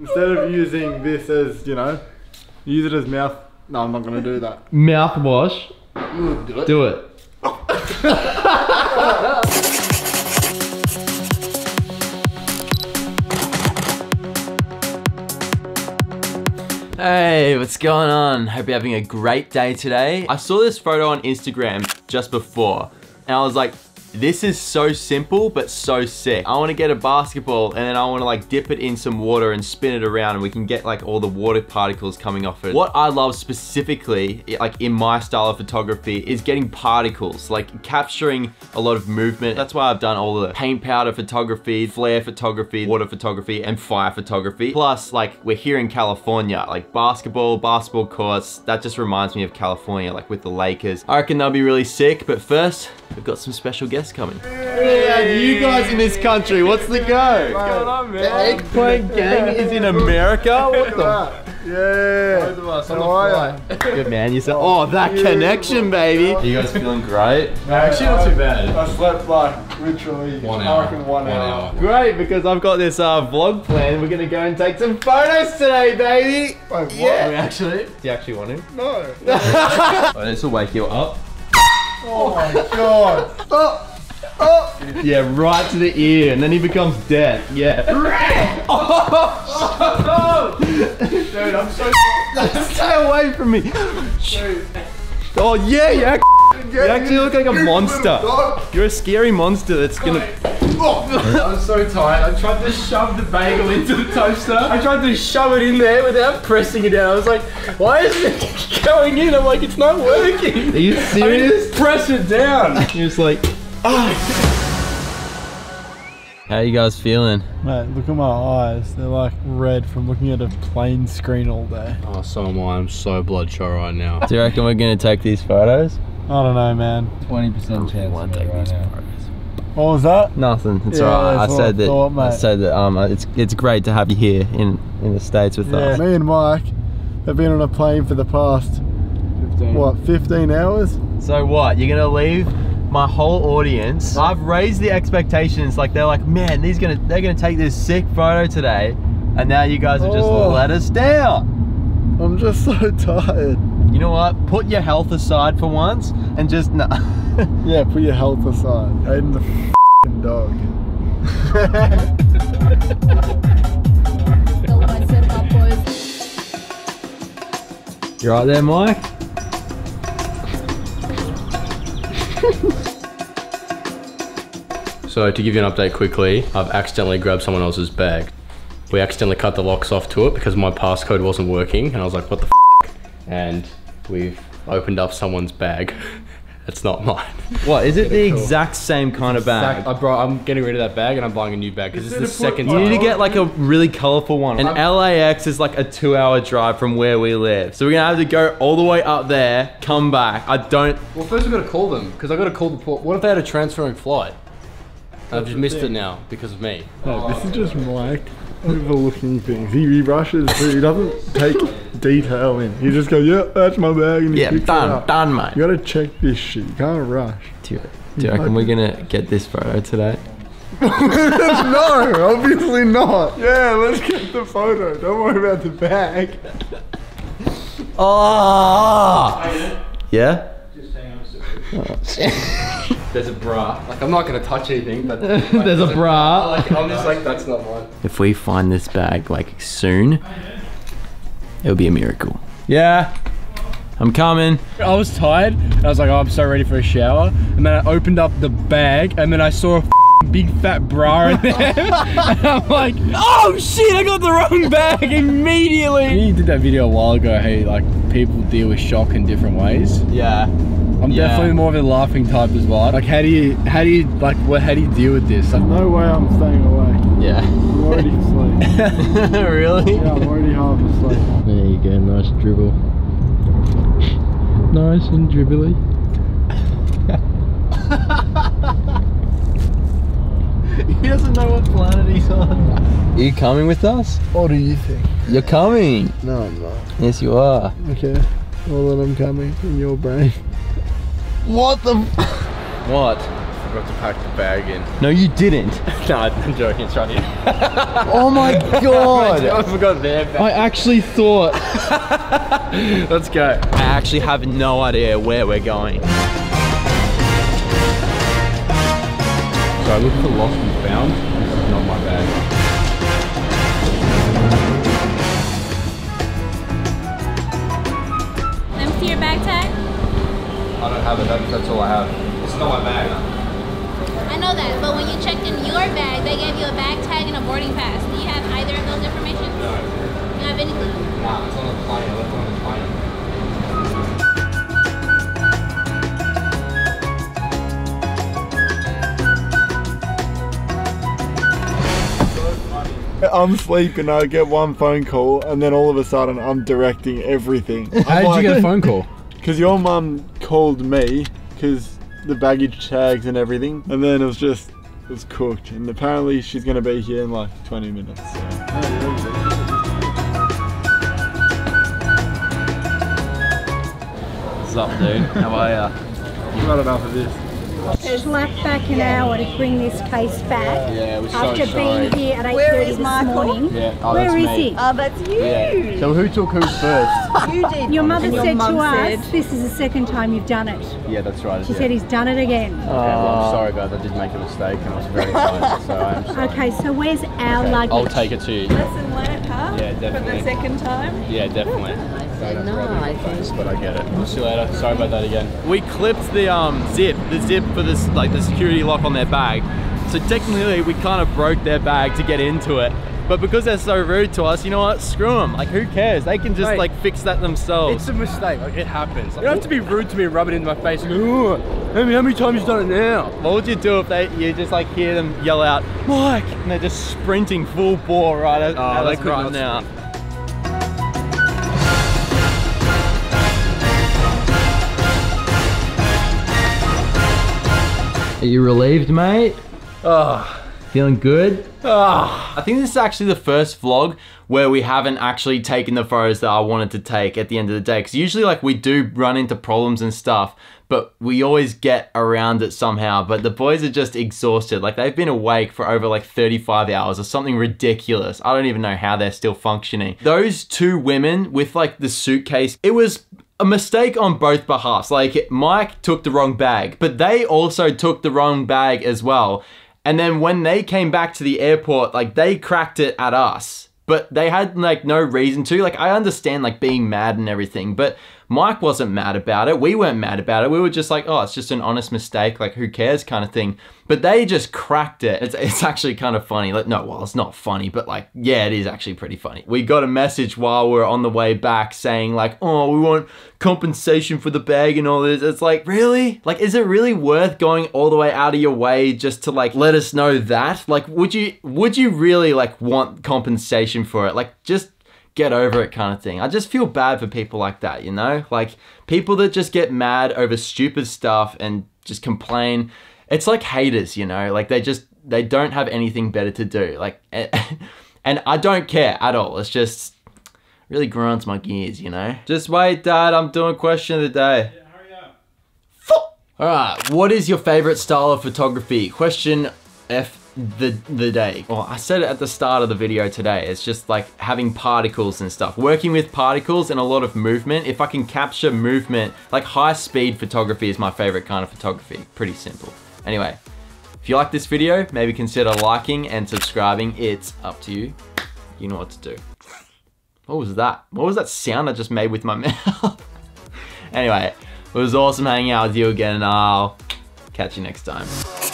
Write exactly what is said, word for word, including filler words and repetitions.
Instead of using this as, you know, use it as mouth. No, I'm not going to do that. Mouthwash. Mm, do it. Do it. Hey, what's going on? Hope you're having a great day today. I saw this photo on Instagram just before, and I was like, this is so simple, but so sick. I wanna get a basketball, and then I wanna like dip it in some water and spin it around, and we can get like all the water particles coming off it. What I love specifically, like in my style of photography, is getting particles, like capturing a lot of movement. That's why I've done all the paint powder photography, flare photography, water photography, and fire photography. Plus, like we're here in California, like basketball, basketball courts, that just reminds me of California, like with the Lakers. I reckon that'll be really sick, but first, we've got some special guests coming. Hey. Yeah, you guys in this country, what's the go? What's going on, man? The Eggplant Gang is in America? What the? Yeah. Both of us. How are you? Good man, you said, oh, that yeah. connection, baby. Are you guys feeling great? No, actually, not too bad. I slept like literally one hour. One, one hour. hour. Great, because I've got this uh, vlog plan. We're going to go and take some photos today, baby. Wait, what? Yeah. We actually? Do you actually want him? No. Oh, this will wake you up. Oh my god. Oh. Oh. Yeah, right to the ear, and then he becomes deaf. Yeah. Oh. Dude, I'm so. Stay away from me. Dude. Oh yeah, yeah. You actually look like a monster. You're a scary monster that's gonna. I'm so tired. I tried to shove the bagel into the toaster. I tried to shove it in there without pressing it out. I was like, why is it going in? I'm like, it's not working. Are you serious? I mean, press it down. You're just like, oh. How you guys feeling? Mate, look at my eyes. They're like red from looking at a plain screen all day. Oh, so am I. I'm so bloodshot right now. Do you reckon we're gonna take these photos? I don't know, man. twenty percent chance. Won't take these photos. What was that? Nothing. It's yeah, alright. I said I thought, that. Mate. I said that. Um, it's it's great to have you here in in the States with yeah. us. Me and Mike have been on a plane for the past fifteen. What fifteen hours? So what? You're gonna leave my whole audience? I've raised the expectations. Like they're like, man, these gonna they're gonna take this sick photo today, and now you guys have oh. just let us down. I'm just so tired. You know what? Put your health aside for once and just nah. Yeah, put your health aside. Aiden the f***ing dog. You right there, Mike? So to give you an update quickly, I've accidentally grabbed someone else's bag. We accidentally cut the locks off to it because my passcode wasn't working, and I was like, what the f***? And we've opened up someone's bag. It's not mine. What, is it the cool. exact same kind it's of bag? Exact, I brought, I'm getting rid of that bag and I'm buying a new bag because it's the second time. You need to get like a really colorful one. And I'm, L A X is like a two hour drive from where we live. So we're gonna have to go all the way up there, come back. I don't. Well, first we've got to call them because I got to call the port. What if they had a transferring flight? I've just missed it now because of me. Oh, this is just Mike overlooking things. He, he rushes through, he doesn't take detail in. He just goes, yeah, that's my bag. And he yeah, done, it up. done, mate. You gotta check this shit. You can't rush. Do you, do you reckon we're gonna get this photo today? No, obviously not. Yeah, let's get the photo. Don't worry about the bag. Oh! Yeah? Just hang on a second. There's a bra. Like, I'm not gonna touch anything, but like, there's, there's a bra. A, like, I'm just like, that's not mine. If we find this bag like soon, it'll be a miracle. Yeah. I'm coming. I was tired, and I was like, oh, I'm so ready for a shower. And then I opened up the bag, and then I saw a f***ing big fat bra in there. And I'm like, oh shit, I got the wrong bag immediately. You did that video a while ago, hey, like, people deal with shock in different ways. Yeah. I'm yeah. definitely more of a laughing type as well. Like, how do you, how do you, like, what, how do you deal with this? Like, no way I'm staying awake. Yeah. I'm already asleep. Really? Yeah, I'm already half asleep. There you go, nice dribble. Nice and dribbly. He doesn't know what planet he's on. Are you coming with us? What do you think? You're coming. No, I'm not. Yes, you are. Okay. Well, then I'm coming in your brain. What the f- What? I forgot to pack the bag in. No, you didn't. No, I'm joking, it's right here. Oh my God. I forgot their bag. I actually thought. Let's go. I actually have no idea where we're going. So I looked for lost and found. This is not my bag. Your bag tag? I don't have it, that, that's all I have. It's not my bag. I know that, but when you checked in your bag, they gave you a bag tag and a boarding pass. Do you have either of those information? No. Do you have anything? No, it's on the plane. I left it on the plane. I'm sleeping, I get one phone call, and then all of a sudden I'm directing everything. I'm How did like, you get a phone call? Because your mum called me, because the baggage tags and everything, and then it was just, it was cooked. And apparently she's going to be here in like twenty minutes. So. What's up, dude? How are ya? You've got enough of this. It was like back an hour to bring this case back. Yeah, it was so After sorry. being here at eight thirty this Michael? morning. Yeah. Oh, Where is me. he? Oh, that's you. Yeah. So who took who first? You did. Your mother said your mum to us, said, this is the second time you've done it. Yeah, that's right. She yeah. said he's done it again. Okay, well, I'm sorry about that. I did make a mistake and I was very excited, so I'm sorry. Okay, so where's our okay. luggage? I'll take it to you. Lesson learned, huh? Yeah, definitely. For the second time? Yeah, definitely. I said no, I think. But I get it. We'll see you later. Sorry about that again. We clipped the um, zip. The zip for this, like the security lock on their bag. So technically we kind of broke their bag to get into it. But because they're so rude to us, you know what? Screw them. Like, who cares? They can just Mate, like fix that themselves. It's a mistake. Like, it happens. Like, you don't have to be rude to me and rub it into my face. Like, ooh, how many times you've done it now? What would you do if they you just like hear them yell out, Mike, and they're just sprinting full bore right at oh, us right now. Sprint. Are you relieved, mate? Oh. Feeling good? Oh. I think this is actually the first vlog where we haven't actually taken the photos that I wanted to take at the end of the day. Because usually like we do run into problems and stuff, but we always get around it somehow. But the boys are just exhausted. Like they've been awake for over like thirty-five hours or something ridiculous. I don't even know how they're still functioning. Those two women with like the suitcase, it was a mistake on both behalves. Like Mike took the wrong bag, but they also took the wrong bag as well. And then when they came back to the airport, like they cracked it at us, but they had like no reason to. Like I understand like being mad and everything, but Mike wasn't mad about it. We weren't mad about it. We were just like, oh, it's just an honest mistake. Like who cares kind of thing. But they just cracked it. It's, it's actually kind of funny. Like, no, well, it's not funny, but like, yeah, it is actually pretty funny. We got a message while we were on the way back saying like, oh, we want compensation for the bag and all this. It's like, really? Like, is it really worth going all the way out of your way just to like, let us know that? Like, would you, would you really like want compensation for it? Like, just get over it kind of thing. I just feel bad for people like that, you know? Like, people that just get mad over stupid stuff and just complain. It's like haters, you know, like they just, they don't have anything better to do. Like, and I don't care at all. It's just really grinds my gears, you know? Just wait, Dad, I'm doing question of the day. Yeah, hurry up. All right, what is your favorite style of photography? Question F the, the day. Well, I said it at the start of the video today. It's just like having particles and stuff, working with particles and a lot of movement. If I can capture movement, like high speed photography is my favorite kind of photography. Pretty simple. Anyway, if you like this video, maybe consider liking and subscribing. It's up to you. You know what to do. What was that? What was that sound I just made with my mouth? Anyway, it was awesome hanging out with you again, and I'll catch you next time.